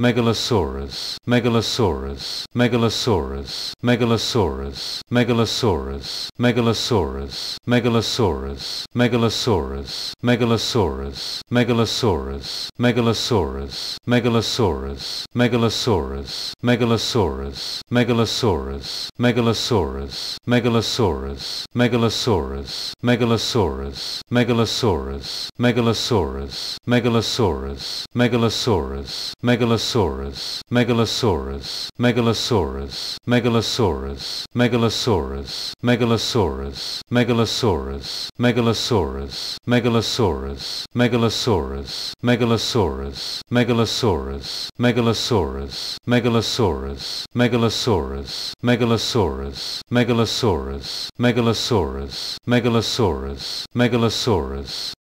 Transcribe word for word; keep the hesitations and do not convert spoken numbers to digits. Megalosaurus, Megalosaurus, Megalosaurus, Megalosaurus, Megalosaurus, Megalosaurus, Megalosaurus, Megalosaurus, Megalosaurus, Megalosaurus, Megalosaurus, Megalosaurus, Megalosaurus, Megalosaurus, Megalosaurus, Megalosaurus, Megalosaurus, Megalosaurus, Megalosaurus, Megalosaurus, Megalosaurus, Megalosaurus, Megalosaurus, Megalosaurus, Megalosaurus, Megalosaurus, Megalosaurus, Megalosaurus, Megalosaurus, Megalosaurus, Megalosaurus, Megalosaurus, Megalosaurus, Megalosaurus, Megalosaurus, Megalosaurus, Megalosaurus, Megalosaurus, Megalosaurus, Megalosaurus, Megalosaurus, Megalosaurus, Megalosaurus,